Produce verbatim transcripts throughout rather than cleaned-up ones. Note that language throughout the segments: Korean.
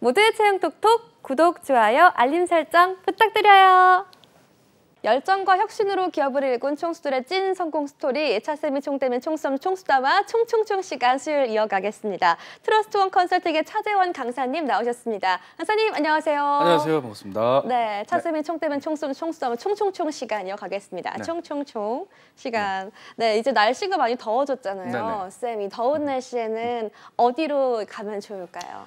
모두의 채용톡톡 구독, 좋아요, 알림 설정 부탁드려요. 열정과 혁신으로 기업을 일군 총수들의 찐 성공 스토리, 차쌤이 총대면 총썸 총수다와 총총총 시간 수요일 이어가겠습니다. 트러스트원 컨설팅의 차재원 강사님 나오셨습니다. 강사님 안녕하세요. 안녕하세요. 반갑습니다. 네, 차쌤이 네. 총대면 총썸 총수다와 총총총 시간 이어가겠습니다. 네. 총총총 시간. 네. 네, 이제 날씨가 많이 더워졌잖아요. 네네. 쌤, 이 더운 날씨에는 어디로 가면 좋을까요?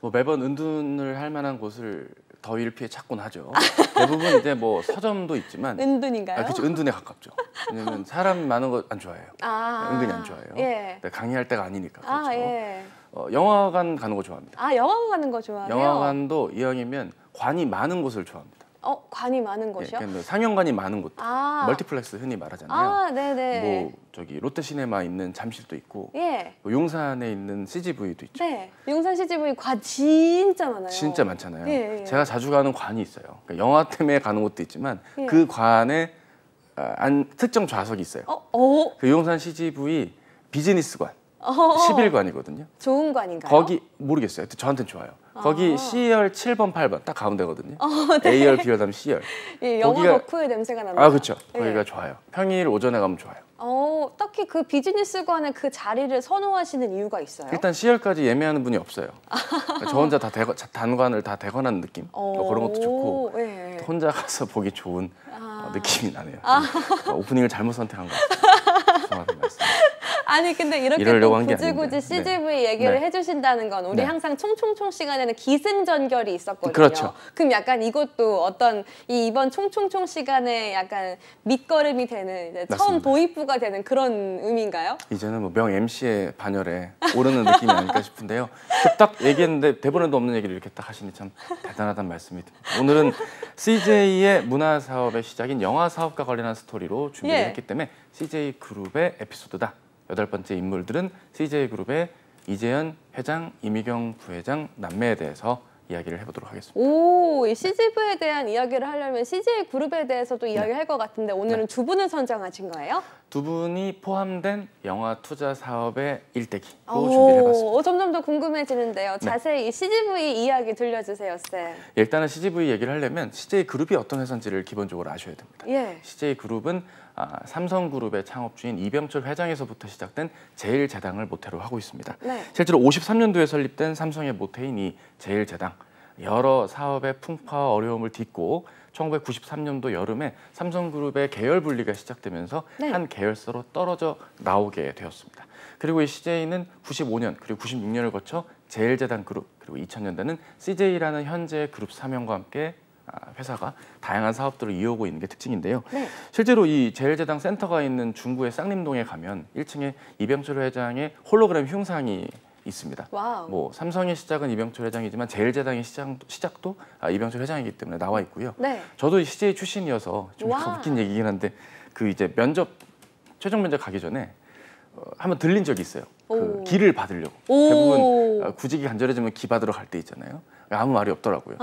뭐 매번 은둔을 할 만한 곳을 더위를 피해 찾곤 하죠. 대부분 이제 뭐 서점도 있지만 은둔인가요? 아, 그렇죠. 은둔에 가깝죠. 왜냐면 사람 많은 거 안 좋아해요. 아 은근히 안 좋아해요. 예. 강의할 때가 아니니까. 그렇죠. 아, 예. 어, 영화관 가는 거 좋아합니다. 아, 영화관 가는 거 좋아해요? 영화관도 이왕이면 관이 많은 곳을 좋아합니다. 어, 관이 많은 곳이요? 예, 상영관이 많은 곳, 아 멀티플렉스 흔히 말하잖아요. 아, 네네. 뭐 저기 롯데 시네마 있는 잠실도 있고, 예. 뭐 용산에 있는 씨지브이도 있죠. 네, 용산 씨지브이 관 진짜 많아요. 진짜 많잖아요. 예, 예. 제가 자주 가는 관이 있어요. 그러니까 영화 때문에 가는 곳도 있지만 예. 그 관에 안 특정 좌석이 있어요. 어, 어. 그 용산 씨지브이 비즈니스관, 어허. 십일 관이거든요. 좋은 관인가요? 거기 모르겠어요. 저한테는 좋아요. 거기 아. C열 칠 번, 팔 번 딱 가운데거든요. 어, 네. A열, B열, 다음 C열. 예, 영화 덕후의 냄새가 나네요. 아, 그렇죠. 예. 거기가 좋아요. 평일 오전에 가면 좋아요. 어, 딱히 그 비즈니스관에 그 자리를 선호하시는 이유가 있어요? 일단 C열까지 예매하는 분이 없어요. 그러니까 저 혼자 다 대거, 단관을 다 대관하는 느낌. 어, 그런 것도 좋고 예. 혼자 가서 보기 좋은 아. 느낌이 나네요. 아. 오프닝을 잘못 선택한 것 같아요. 아니 근데 이렇게 또 굳이 굳이 씨지브이 네. 얘기를 네. 해주신다는 건 우리 네. 항상 총총총 시간에는 기승전결이 있었거든요. 그렇죠. 그럼 약간 이것도 어떤 이 이번 총총총 시간에 약간 밑거름이 되는 이제 처음 도입부가 되는 그런 의미인가요? 이제는 뭐 명 엠씨의 반열에 오르는 느낌이 아닐까 싶은데요. 딱 얘기했는데 대본에도 없는 얘기를 이렇게 딱 하시니 참 대단하다는 말씀이 듭니다. 오늘은 씨제이의 문화 사업의 시작인 영화 사업과 관련한 스토리로 준비를 예. 했기 때문에 씨제이그룹의 에피소드다. 여덟 번째 인물들은 씨제이그룹의 이재현 회장, 이미경 부회장 남매에 대해서 이야기를 해보도록 하겠습니다. 오, 이 씨지브이에 대한 이야기를 하려면 씨제이그룹에 대해서도 이야기할 네. 것 같은데 오늘은 네. 두 분을 선정하신 거예요? 두 분이 포함된 영화 투자 사업의 일대기로 준비해봤습니다. 점점 더 궁금해지는데요. 자세히 네. 씨지브이 이야기 들려주세요, 쌤. 일단은 씨지브이 얘기를 하려면 씨제이그룹이 어떤 회사인지를 기본적으로 아셔야 됩니다. 예. 씨제이그룹은 아, 삼성그룹의 창업주인 이병철 회장에서부터 시작된 제일제당을 모태로 하고 있습니다. 네. 실제로 오십삼 년도에 설립된 삼성의 모태인 이 제일제당, 여러 사업의 풍파와 어려움을 딛고 천구백구십삼 년도 여름에 삼성그룹의 계열 분리가 시작되면서 네. 한 계열사로 떨어져 나오게 되었습니다. 그리고 이 씨제이는 구십오 년 그리고 구십육 년을 거쳐 제일제당 그룹, 그리고 이천 년대는 씨제이라는 현재의 그룹 사명과 함께 회사가 다양한 사업들을 이어오고 있는 게 특징인데요. 네. 실제로 이 제일제당 센터가 있는 중구의 쌍림동에 가면 일 층에 이병철 회장의 홀로그램 흉상이 있습니다. 와우. 뭐 삼성의 시작은 이병철 회장이지만 제일제당의 시작, 시작도 이병철 회장이기 때문에 나와 있고요. 네. 저도 씨제이 출신이어서 좀 웃긴 얘기긴 한데 그 이제 면접, 최종 면접 가기 전에 어, 한번 들린 적이 있어요. 그 기를 받으려고. 대부분 어, 구직이 간절해지면 기 받으러 갈 때 있잖아요. 아무 말이 없더라고요.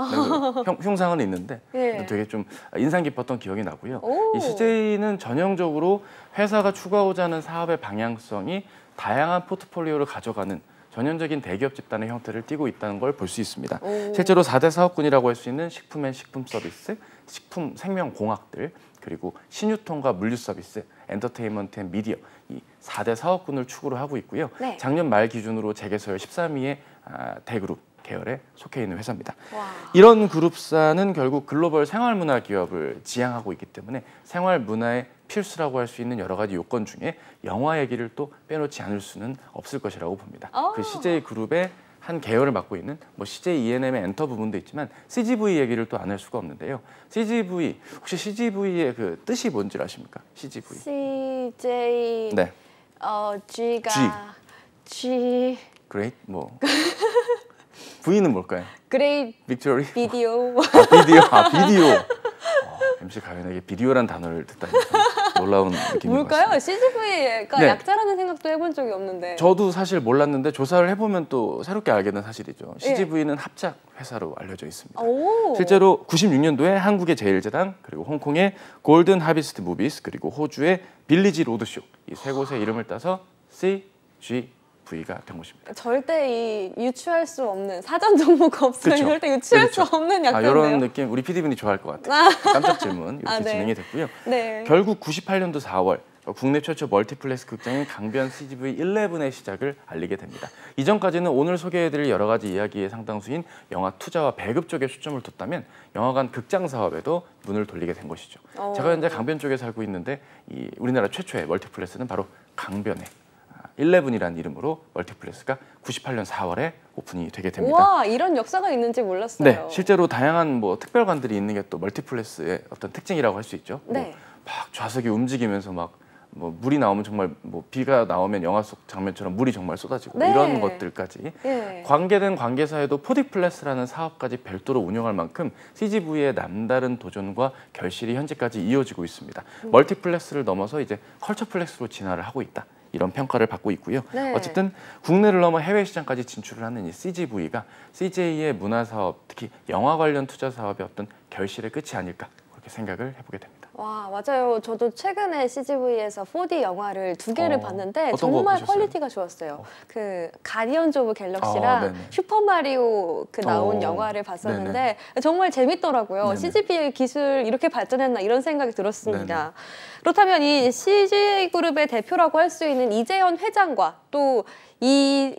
형, 흉상은 있는데 예. 되게 좀 인상 깊었던 기억이 나고요. 오. 이 씨제이는 전형적으로 회사가 추구하고자 하는 사업의 방향성이 다양한 포트폴리오를 가져가는 전형적인 대기업 집단의 형태를 띠고 있다는 걸 볼 수 있습니다. 오. 실제로 사 대 사업군이라고 할 수 있는 식품 앤 식품 서비스, 식품 생명공학들, 그리고 신유통과 물류 서비스, 엔터테인먼트 앤 미디어 이 사 대 사업군을 축으로 하고 있고요. 네. 작년 말 기준으로 재계설 십삼 위의 아, 대그룹 계열에 속해 있는 회사입니다. 와. 이런 그룹사는 결국 글로벌 생활문화 기업을 지향하고 있기 때문에 생활문화의 필수라고 할 수 있는 여러 가지 요건 중에 영화 얘기를 또 빼놓지 않을 수는 없을 것이라고 봅니다. 오. 그 씨제이그룹의 한 계열을 맡고 있는 뭐 씨제이 이엔엠의 엔터 부분도 있지만 씨지브이 얘기를 또 안 할 수가 없는데요. 씨지브이, 혹시 씨지브이의 그 뜻이 뭔지 아십니까? 씨지브이. 씨제이... 네. 어, G가... G... G... Great? 뭐... V는 뭘까요? Great... Victory? 비디오. 아, 비디오. 아, 비디오. 어, 엠씨 가연에게 비디오란 단어를 듣다니 놀라운 느낌인 것 같습니다. 뭘까요? 씨지브이가 네. 약자라는 생각도 해본 적이 없는데. 저도 사실 몰랐는데 조사를 해보면 또 새롭게 알게 된 사실이죠. 씨지브이는 예. 합작 회사로 알려져 있습니다. 오. 실제로 구십육 년도에 한국의 제일제당, 그리고 홍콩의 골든 하비스트 무비스, 그리고 호주의 빌리지 로드쇼 이 세 곳의 이름을 따서 씨지브이 부위가 된 것입니다. 절대 이 유추할 수 없는 사전 정보가 없으면 그쵸. 절대 유추할 그쵸. 수 없는 약자인데요. 아, 이런 느낌 우리 피디분이 좋아할 것 같아요. 아. 깜짝 질문 이렇게 아, 네. 진행이 됐고요. 네. 결국 구십팔 년도 사월 국내 최초 멀티플렉스 극장인 강변 씨지브이 십일의 시작을 알리게 됩니다. 이전까지는 오늘 소개해드릴 여러 가지 이야기의 상당수인 영화 투자와 배급 쪽에 초점을 뒀다면 영화관 극장 사업에도 눈을 돌리게 된 것이죠. 어. 제가 현재 강변 쪽에 살고 있는데 이 우리나라 최초의 멀티플렉스는 바로 강변의 십일이라는 이름으로 멀티플렉스가 구십팔 년 사월에 오픈이 되게 됩니다. 와, 이런 역사가 있는지 몰랐어요. 네, 실제로 다양한 뭐 특별관들이 있는 게 또 멀티플렉스의 어떤 특징이라고 할 수 있죠. 네. 뭐 막 좌석이 움직이면서 막 뭐 물이 나오면 정말 뭐 비가 나오면 영화 속 장면처럼 물이 정말 쏟아지고 네. 이런 것들까지 네. 관계된 관계사에도 포디플렉스라는 사업까지 별도로 운영할 만큼 씨지브이의 남다른 도전과 결실이 현재까지 이어지고 있습니다. 음. 멀티플렉스를 넘어서 이제 컬처플렉스로 진화를 하고 있다. 이런 평가를 받고 있고요. 네. 어쨌든 국내를 넘어 해외 시장까지 진출을 하는 이 씨지브이가 씨제이의 문화사업, 특히 영화 관련 투자 사업의 어떤 결실의 끝이 아닐까 그렇게 생각을 해보게 됩니다. 와, 맞아요. 저도 최근에 씨지브이에서 포디 영화를 두 개를 어, 봤는데 정말 퀄리티가 좋았어요. 어. 그 가디언즈 오브 갤럭시랑 아, 슈퍼마리오 그 나온 어. 영화를 봤었는데 네네. 정말 재밌더라고요. 씨지브이의 기술 이렇게 발전했나 이런 생각이 들었습니다. 네네. 그렇다면 이 씨제이그룹의 대표라고 할 수 있는 이재현 회장과 또 이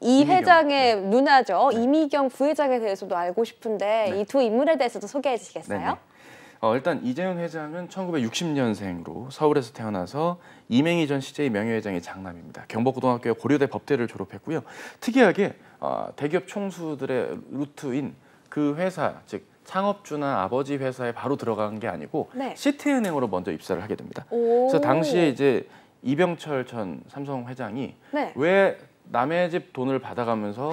이 이미경. 회장의 누나죠. 네. 이미경 부회장에 대해서도 알고 싶은데 네. 이 두 인물에 대해서도 소개해 주시겠어요? 네네. 어, 일단 이재현 회장은 천구백육십 년생으로 서울에서 태어나서 이맹희 전 씨제이 명예회장의 장남입니다. 경복고등학교 고려대 법대를 졸업했고요. 특이하게 어, 대기업 총수들의 루트인 그 회사, 즉 창업주나 아버지 회사에 바로 들어간 게 아니고 네. 시티은행으로 먼저 입사를 하게 됩니다. 그래서 당시에 이제 이병철 전 삼성 회장이 네. 왜 남의 집 돈을 받아가면서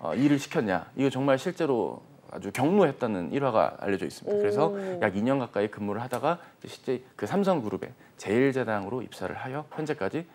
어, 일을 시켰냐, 이거 정말 실제로 아주 경로했다는 일화가 알려져 있습니다. 그래서 약 이 년 가까이 근무를 하다가 실제 그 삼성그룹의 제일제당으로 입사를 하여 현재까지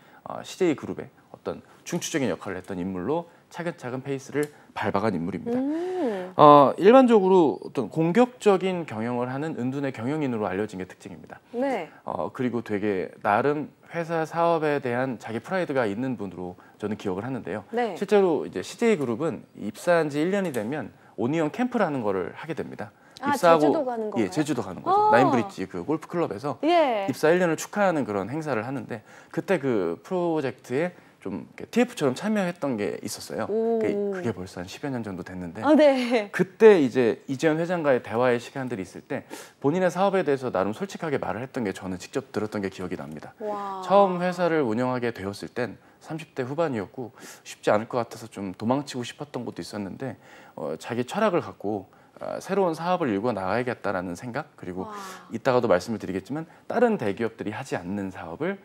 씨제이그룹의 어떤 중추적인 역할을 했던 인물로 차근차근 페이스를 밟아간 인물입니다. 음. 어, 일반적으로 어떤 공격적인 경영을 하는 은둔의 경영인으로 알려진 게 특징입니다. 네. 어, 그리고 되게 나름 회사 사업에 대한 자기 프라이드가 있는 분으로 저는 기억을 하는데요. 네. 실제로 이제 씨제이그룹은 입사한 지 일 년이 되면 온이형 캠프라는 거를 하게 됩니다. 아, 입사하고 제주도 가는 거예요? 예, 제주도 가는 거죠. 나인브리지 그 골프 클럽에서 예. 입사 일 년을 축하하는 그런 행사를 하는데 그때 그 프로젝트에 좀 티에프처럼 참여했던 게 있었어요. 그게, 그게 벌써 한 십여 년 정도 됐는데 아, 네. 그때 이제 이재현 회장과의 대화의 시간들이 있을 때 본인의 사업에 대해서 나름 솔직하게 말을 했던 게 저는 직접 들었던 게 기억이 납니다. 와. 처음 회사를 운영하게 되었을 땐 삼십 대 후반이었고 쉽지 않을 것 같아서 좀 도망치고 싶었던 것도 있었는데 어, 자기 철학을 갖고 어, 새로운 사업을 일궈 나가야겠다라는 생각 그리고 와. 이따가도 말씀을 드리겠지만 다른 대기업들이 하지 않는 사업을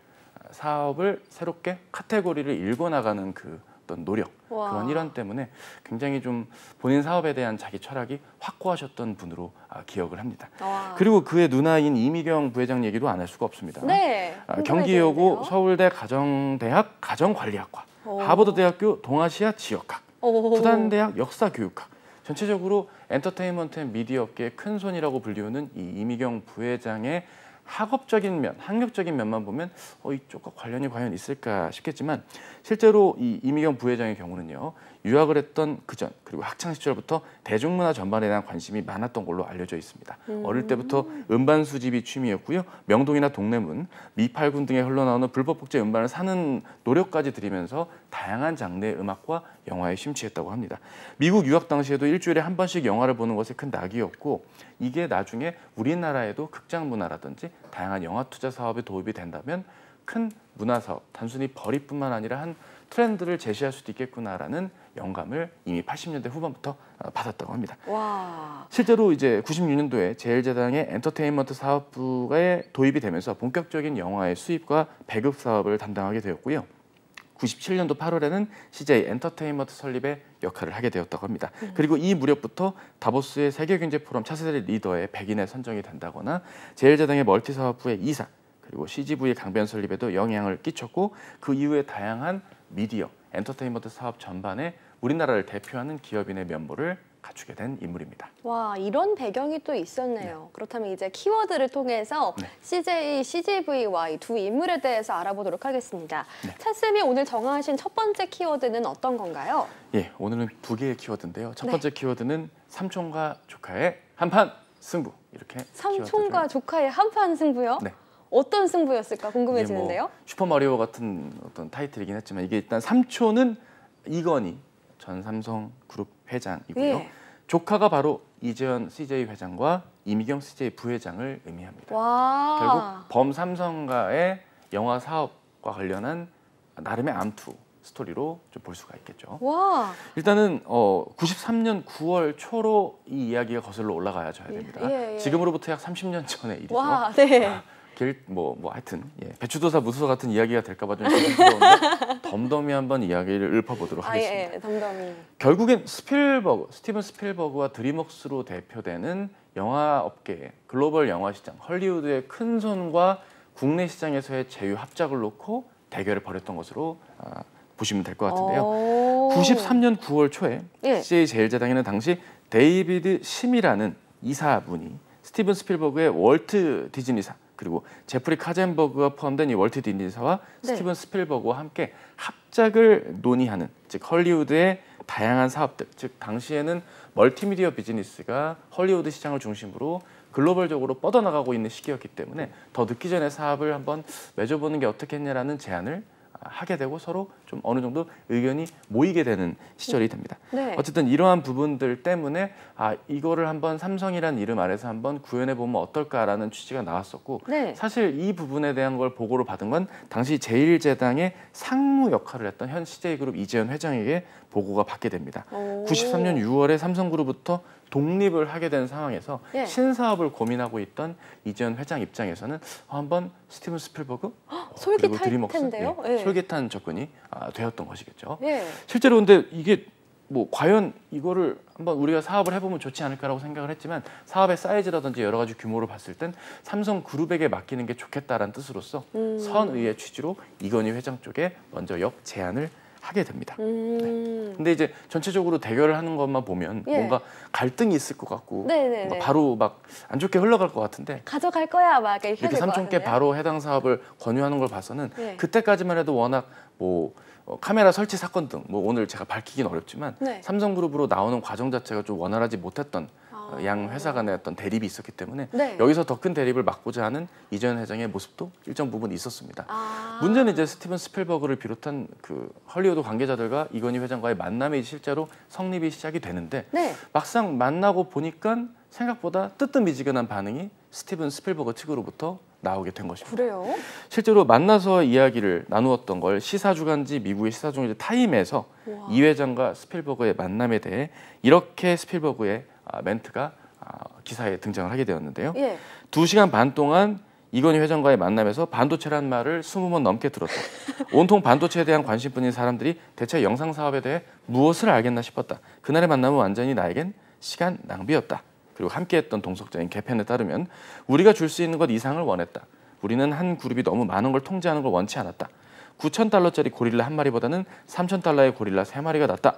사업을 새롭게 카테고리를 일궈 나가는 그 어떤 노력 와. 그런 일환 때문에 굉장히 좀 본인 사업에 대한 자기 철학이 확고하셨던 분으로 아, 기억을 합니다. 와. 그리고 그의 누나인 이미경 부회장 얘기도 안 할 수가 없습니다. 네, 아, 경기여고, 서울대 가정대학 가정관리학과, 오. 하버드대학교 동아시아 지역학, 오. 부단대학 역사교육학. 전체적으로 엔터테인먼트 앤 미디어계의 큰 손이라고 불리우는 이 이미경 부회장의 학업적인 면, 학력적인 면만 보면 어, 이쪽과 관련이 과연 있을까 싶겠지만 실제로 이 이미경 부회장의 경우는요. 유학을 했던 그전 그리고 학창 시절부터 대중문화 전반에 대한 관심이 많았던 걸로 알려져 있습니다. 음. 어릴 때부터 음반 수집이 취미였고요. 명동이나 동래문, 미팔군 등에 흘러나오는 불법 복제 음반을 사는 노력까지 들이면서 다양한 장르의 음악과 영화에 심취했다고 합니다. 미국 유학 당시에도 일주일에 한 번씩 영화를 보는 것에 큰 낙이었고 이게 나중에 우리나라에도 극장 문화라든지 다양한 영화 투자 사업에 도입이 된다면 큰 문화 사업, 단순히 벌이뿐만 아니라 한 트렌드를 제시할 수도 있겠구나라는 영감을 이미 팔십 년대 후반부터 받았다고 합니다. 와. 실제로 이제 구십육 년도에 제일제당의 엔터테인먼트 사업부에 도입이 되면서 본격적인 영화의 수입과 배급 사업을 담당하게 되었고요. 구십칠 년도 팔월에는 씨제이 엔터테인먼트 설립의 역할을 하게 되었다고 합니다. 음. 그리고 이 무렵부터 다보스의 세계경제포럼 차세대 리더의 백인에 선정이 된다거나 제일제당의 멀티사업부의 이사 그리고 씨지브이 강변 설립에도 영향을 끼쳤고 그 이후에 다양한 미디어, 엔터테인먼트 사업 전반에 우리나라를 대표하는 기업인의 면모를 갖추게 된 인물입니다. 와, 이런 배경이 또 있었네요. 네. 그렇다면 이제 키워드를 통해서 네. 씨제이, 씨지브이와 이 두 인물에 대해서 알아보도록 하겠습니다. 네. 차쌤이 오늘 정하신 첫 번째 키워드는 어떤 건가요? 예, 오늘은 두 개의 키워드인데요. 첫 번째 네. 키워드는 삼촌과 조카의 한판 승부. 이렇게 삼촌과 키워드를... 조카의 한판 승부요? 네. 어떤 승부였을까 궁금해지는데요. 뭐 슈퍼마리오 같은 어떤 타이틀이긴 했지만 이게 일단 삼촌은 이건희 전 삼성그룹 회장이고요. 예. 조카가 바로 이재현 씨제이 회장과 이미경 씨제이 부회장을 의미합니다. 결국 범삼성가의 영화 사업과 관련한 나름의 암투 스토리로 좀 볼 수가 있겠죠. 와. 일단은 어, 구십삼 년 구월 초로 이 이야기가 거슬러 올라가야 줘야 됩니다. 예, 예. 지금으로부터 약 삼십 년 전의 일이죠. 와, 네. 아, 뭐뭐 뭐 하여튼 예. 배추도사 무수사 같은 이야기가 될까 봐 좀 부끄러운데 덤덤이 한번 이야기를 읊어보도록 하겠습니다. 아, 예, 덤덤이. 결국엔 스필버그, 스티븐 스필버그와 드림웍스로 대표되는 영화 업계의 글로벌 영화 시장, 헐리우드의 큰 손과 국내 시장에서의 제휴 합작을 놓고 대결을 벌였던 것으로 아, 보시면 될 것 같은데요. 구십삼 년 구월 초에 예. 씨제이 제일제당에는 당시 데이비드 심이라는 이사분이 스티븐 스필버그의 월트 디즈니사 그리고 제프리 카젠버그가 포함된 이 월트 디즈니사와 네. 스티븐 스필버그와 함께 합작을 논의하는, 즉 헐리우드의 다양한 사업들, 즉 당시에는 멀티미디어 비즈니스가 헐리우드 시장을 중심으로 글로벌적으로 뻗어나가고 있는 시기였기 때문에 더 늦기 전에 사업을 한번 맺어보는 게 어떻겠냐라는 제안을 하게 되고 서로 좀 어느 정도 의견이 모이게 되는 시절이 됩니다. 네. 어쨌든 이러한 부분들 때문에 아 이거를 한번 삼성이라는 이름 아래서 한번 구현해 보면 어떨까라는 취지가 나왔었고 네. 사실 이 부분에 대한 걸 보고를 받은 건 당시 제일제당의 상무 역할을 했던 현 씨제이그룹 이재현 회장에게 보고가 받게 됩니다. 오. 구십삼 년 유월에 삼성그룹부터 독립을 하게 된 상황에서 예. 신사업을 고민하고 있던 이재현 회장 입장에서는 한번 스티븐 스필버그 어, 그리고 드림웍스 예, 예. 솔깃한 접근이 아, 되었던 것이겠죠. 예. 실제로 근데 이게 뭐 과연 이거를 한번 우리가 사업을 해보면 좋지 않을까라고 생각을 했지만 사업의 사이즈라든지 여러 가지 규모를 봤을 땐 삼성그룹에게 맡기는 게 좋겠다라는 뜻으로서 음. 선의의 취지로 이건희 회장 쪽에 먼저 역 제안을 하게 됩니다. 음... 네. 근데 이제 전체적으로 대결을 하는 것만 보면 예. 뭔가 갈등이 있을 것 같고 뭔가 바로 막 안 좋게 흘러갈 것 같은데 가져갈 거야 막 이렇게, 이렇게 삼촌께 바로 해당 사업을 권유하는 걸 봐서는 예. 그때까지만 해도 워낙 뭐 어, 카메라 설치 사건 등 뭐 오늘 제가 밝히긴 어렵지만 네. 삼성그룹으로 나오는 과정 자체가 좀 원활하지 못했던 아... 양 회사 간의 어떤 대립이 있었기 때문에 네. 여기서 더 큰 대립을 막고자 하는 이재현 회장의 모습도 일정 부분 있었습니다. 아... 문제는 이제 스티븐 스필버그를 비롯한 그 헐리우드 관계자들과 이건희 회장과의 만남이 실제로 성립이 시작이 되는데 네. 막상 만나고 보니까 생각보다 뜨뜻미지근한 반응이 스티븐 스필버그 측으로부터 나오게 된 것입니다. 그래요? 실제로 만나서 이야기를 나누었던 걸 시사주간지 미국의 시사주간지 타임에서 우와. 이 회장과 스필버그의 만남에 대해 이렇게 스필버그의 멘트가 기사에 등장을 하게 되었는데요. 예. 두 시간 반 동안 이건희 회장과의 만남에서 반도체란 말을 스무 번 넘게 들었다. 온통 반도체에 대한 관심뿐인 사람들이 대체 영상 사업에 대해 무엇을 알겠나 싶었다. 그날의 만남은 완전히 나에겐 시간 낭비였다. 그리고 함께했던 동석자인 개편에 따르면 우리가 줄 수 있는 것 이상을 원했다. 우리는 한 그룹이 너무 많은 걸 통제하는 걸 원치 않았다. 구천 달러짜리 고릴라 한 마리보다는 삼천 달러의 고릴라 세 마리가 낫다.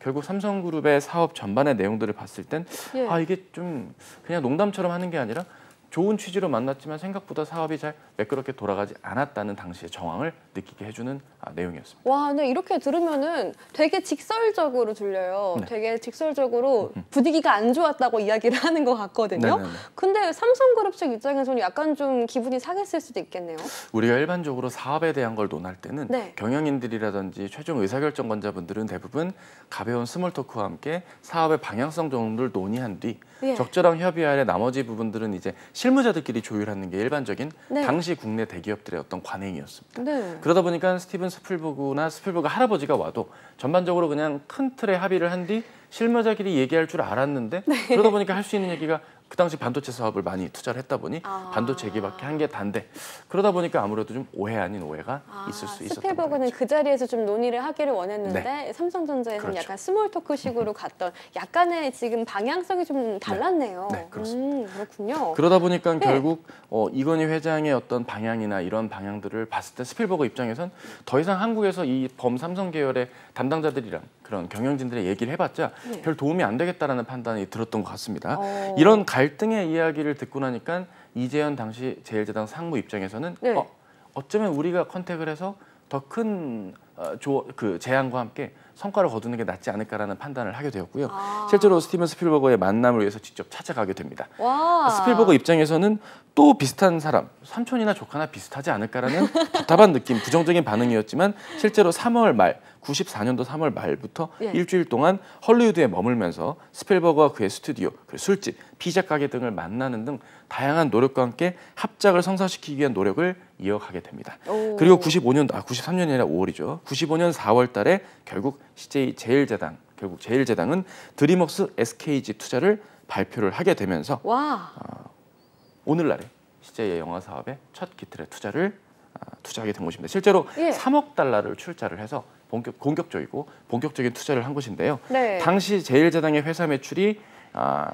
결국 삼성그룹의 사업 전반의 내용들을 봤을 땐 예. 아 이게 좀 그냥 농담처럼 하는 게 아니라 좋은 취지로 만났지만 생각보다 사업이 잘 매끄럽게 돌아가지 않았다는 당시의 정황을 느끼게 해주는 내용이었습니다. 와, 근데 이렇게 들으면은 되게 직설적으로 들려요. 네. 되게 직설적으로 분위기가 안 좋았다고 이야기를 하는 것 같거든요. 네네네. 근데 삼성그룹 측 입장에서는 약간 좀 기분이 상했을 수도 있겠네요. 우리가 일반적으로 사업에 대한 걸 논할 때는 네. 경영인들이라든지 최종 의사결정권자분들은 대부분 가벼운 스몰토크와 함께 사업의 방향성 정도를 논의한 뒤 예. 적절한 협의 아래 나머지 부분들은 이제 실무자들끼리 조율하는 게 일반적인 네. 당시 국내 대기업들의 어떤 관행이었습니다. 네. 그러다 보니까 스티븐 스필버그나 스필버그 할아버지가 와도 전반적으로 그냥 큰 틀에 합의를 한 뒤 실무자끼리 얘기할 줄 알았는데 네. 그러다 보니까 할 수 있는 얘기가 그 당시 반도체 사업을 많이 투자를 했다 보니 아. 반도체 얘기밖에 한 게 단데 그러다 보니까 아무래도 좀 오해 아닌 오해가 아, 있을 수 있었던 거죠. 스필버그는 그 자리에서 좀 논의를 하기를 원했는데 네. 삼성전자에서는 그렇죠. 약간 스몰 토크식으로 갔던 약간의 지금 방향성이 좀 달랐네요. 네, 네 그렇습니다. 음, 그렇군요. 그러다 보니까 네. 결국 어, 이건희 회장의 어떤 방향이나 이런 방향들을 봤을 때 스필버그 입장에선 더 이상 한국에서 이 범삼성 계열의 담당자들이랑 그런 경영진들의 얘기를 해봤자 네. 별 도움이 안 되겠다라는 판단이 들었던 것 같습니다. 어. 이런 갈등의 이야기를 듣고 나니까 이재현 당시 제일제당 상무 입장에서는 네. 어, 어쩌면 우리가 컨택을 해서 더 큰 어, 그 제안과 함께 성과를 거두는 게 낫지 않을까라는 판단을 하게 되었고요. 아. 실제로 스티븐 스필버그의 만남을 위해서 직접 찾아가게 됩니다. 와. 스필버그 입장에서는 또 비슷한 사람, 삼촌이나 조카나 비슷하지 않을까라는 답답한 느낌, 부정적인 반응이었지만 실제로 삼월 말, 구십사 년도 삼월 말부터 예. 일주일 동안 헐리우드에 머물면서 스필버그와 그의 스튜디오, 그리고 술집, 피자 가게 등을 만나는 등 다양한 노력과 함께 합작을 성사시키기 위한 노력을 이어가게 됩니다. 오. 그리고 구십오 년, 아 구십삼 년이 아니라 오월이죠. 구십오 년 사월 달에 결국 씨제이 제일제당, 결국 제일제당은 드림웍스 에스케이지 투자를 발표를 하게 되면서 와. 어, 오늘날에 씨제이의 영화 사업에 첫 기틀의 투자를 어, 투자하게 된 것입니다. 실제로 예. 삼억 달러를 출자를 해서 본격, 공격적이고 본격적인 투자를 한 것인데요. 네. 당시 제일제당의 회사 매출이 어,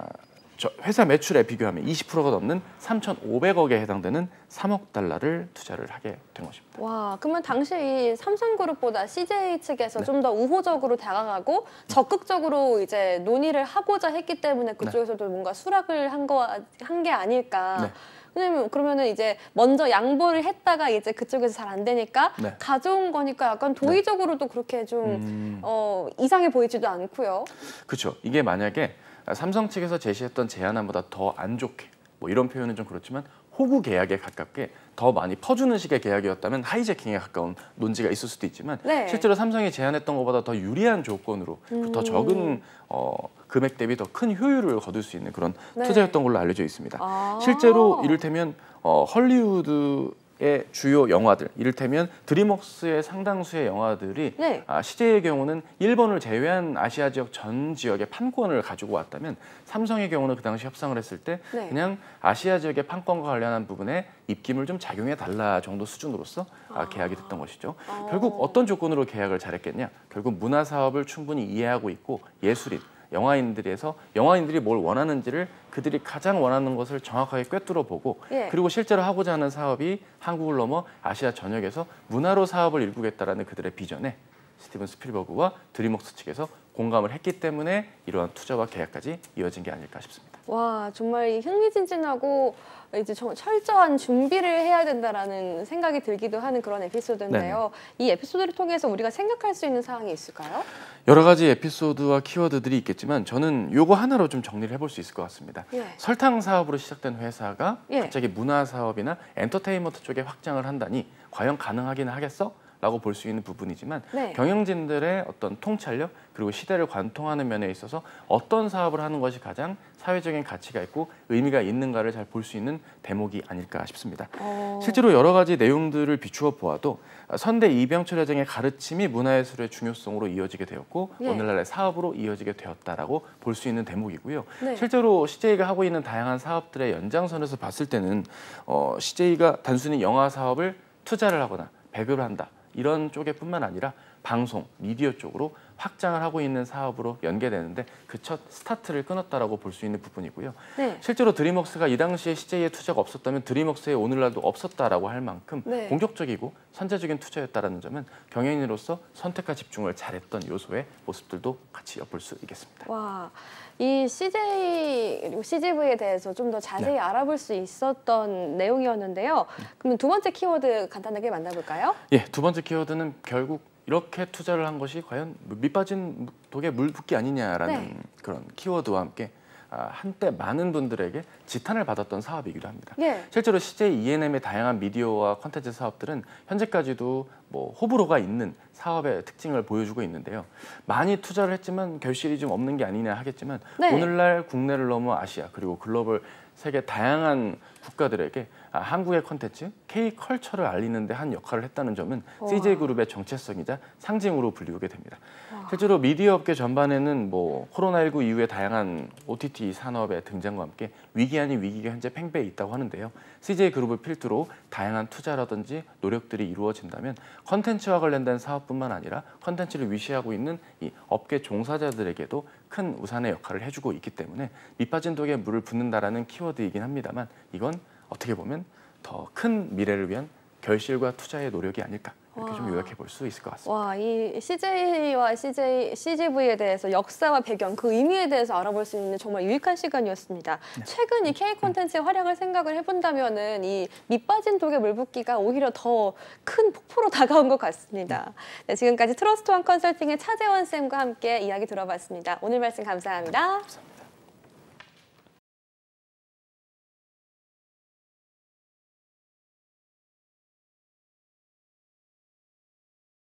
회사 매출에 비교하면 이십 퍼센트가 넘는 삼천오백억에 해당되는 삼억 달러를 투자를 하게 된 것입니다. 와, 그러면 당시 이 삼성그룹보다 씨제이 측에서 네. 좀 더 우호적으로 다가가고 적극적으로 이제 논의를 하고자 했기 때문에 그쪽에서도 네. 뭔가 수락을 한 거, 한 게 아닐까. 네. 왜냐면 그러면은 이제 먼저 양보를 했다가 이제 그쪽에서 잘 안 되니까 네. 가져온 거니까 약간 도의적으로도 네. 그렇게 좀 음... 어, 이상해 보이지도 않고요. 그렇죠. 이게 만약에 삼성 측에서 제시했던 제안안보다 더 안 좋게, 뭐 이런 표현은 좀 그렇지만 호구 계약에 가깝게 더 많이 퍼주는 식의 계약이었다면 하이제킹에 가까운 논지가 있을 수도 있지만 네. 실제로 삼성이 제안했던 것보다 더 유리한 조건으로 음. 더 적은 어, 금액 대비 더 큰 효율을 거둘 수 있는 그런 네. 투자였던 걸로 알려져 있습니다. 아. 실제로 이를테면 어, 헐리우드 의 주요 영화들, 이를테면 드림웍스의 상당수의 영화들이 네. 아, 씨제이의 경우는 일본을 제외한 아시아 지역 전 지역의 판권을 가지고 왔다면 삼성의 경우는 그 당시 협상을 했을 때 네. 그냥 아시아 지역의 판권과 관련한 부분에 입김을 좀 작용해달라 정도 수준으로서 아, 계약이 됐던 것이죠. 아. 결국 어떤 조건으로 계약을 잘했겠냐. 결국 문화 사업을 충분히 이해하고 있고 예술인, 영화인들에서 영화인들이 뭘 원하는지를 그들이 가장 원하는 것을 정확하게 꿰뚫어 보고 예. 그리고 실제로 하고자 하는 사업이 한국을 넘어 아시아 전역에서 문화로 사업을 일구겠다라는 그들의 비전에 스티븐 스필버그와 드림웍스 측에서 공감을 했기 때문에 이러한 투자와 계약까지 이어진 게 아닐까 싶습니다. 와, 정말 흥미진진하고 이제 철저한 준비를 해야 된다라는 생각이 들기도 하는 그런 에피소드인데요. 네네. 이 에피소드를 통해서 우리가 생각할 수 있는 사항이 있을까요? 여러 가지 에피소드와 키워드들이 있겠지만 저는 요거 하나로 좀 정리를 해볼 수 있을 것 같습니다. 예. 설탕 사업으로 시작된 회사가 예. 갑자기 문화 사업이나 엔터테인먼트 쪽에 확장을 한다니 과연 가능하긴 하겠어? 라고 볼 수 있는 부분이지만 네. 경영진들의 어떤 통찰력 그리고 시대를 관통하는 면에 있어서 어떤 사업을 하는 것이 가장 사회적인 가치가 있고 의미가 있는가를 잘 볼 수 있는 대목이 아닐까 싶습니다. 오. 실제로 여러 가지 내용들을 비추어 보아도 선대 이병철 회장의 가르침이 문화예술의 중요성으로 이어지게 되었고 예. 오늘날의 사업으로 이어지게 되었다라고 볼 수 있는 대목이고요. 네. 실제로 씨제이가 하고 있는 다양한 사업들의 연장선에서 봤을 때는 어, 씨제이가 단순히 영화 사업을 투자를 하거나 배급을 한다. 이런 쪽에 뿐만 아니라 방송, 미디어 쪽으로 확장을 하고 있는 사업으로 연계되는데 그 첫 스타트를 끊었다라고 볼 수 있는 부분이고요. 네. 실제로 드림웍스가 이 당시에 씨제이의 투자가 없었다면 드림웍스의 오늘날도 없었다라고 할 만큼 네. 공격적이고 선제적인 투자였다라는 점은 경영인으로서 선택과 집중을 잘했던 요소의 모습들도 같이 엿볼 수 있겠습니다. 와, 이 씨제이 그리고 씨지브이에 대해서 좀 더 자세히 네. 알아볼 수 있었던 내용이었는데요. 그럼 두 번째 키워드 간단하게 만나볼까요? 예, 두 번째 키워드는 결국 이렇게 투자를 한 것이 과연 밑빠진 독에 물 붓기 아니냐라는 네. 그런 키워드와 함께 한때 많은 분들에게 지탄을 받았던 사업이기도 합니다. 네. 실제로 씨제이 이엔엠의 다양한 미디어와 콘텐츠 사업들은 현재까지도 뭐 호불호가 있는 사업의 특징을 보여주고 있는데요. 많이 투자를 했지만 결실이 좀 없는 게 아니냐 하겠지만 네. 오늘날 국내를 넘어 아시아 그리고 글로벌 세계 다양한 국가들에게 아, 한국의 콘텐츠, K컬처를 알리는 데 한 역할을 했다는 점은 우와. 씨제이그룹의 정체성이자 상징으로 불리우게 됩니다. 우와. 실제로 미디어업계 전반에는 뭐 코로나십구 이후에 다양한 오티티 산업의 등장과 함께 위기 아닌 위기가 현재 팽배해 있다고 하는데요. 씨제이그룹을 필두로 다양한 투자라든지 노력들이 이루어진다면 콘텐츠와 관련된 사업뿐만 아니라 콘텐츠를 위시하고 있는 이 업계 종사자들에게도 큰 우산의 역할을 해주고 있기 때문에 밑빠진 독에 물을 붓는다라는 키워드이긴 합니다만 이건 어떻게 보면 더 큰 미래를 위한 결실과 투자의 노력이 아닐까 이렇게 와. 좀 요약해 볼 수 있을 것 같습니다. 와, 이 씨제이와 씨제이, 씨지브이에 대해서 역사와 배경, 그 의미에 대해서 알아볼 수 있는 정말 유익한 시간이었습니다. 네. 최근 이 K 콘텐츠의 활약을 생각을 해본다면은 이 밑빠진 독에 물붓기가 오히려 더 큰 폭포로 다가온 것 같습니다. 네, 지금까지 트러스트원 컨설팅의 차재원 쌤과 함께 이야기 들어봤습니다. 오늘 말씀 감사합니다. 감사합니다.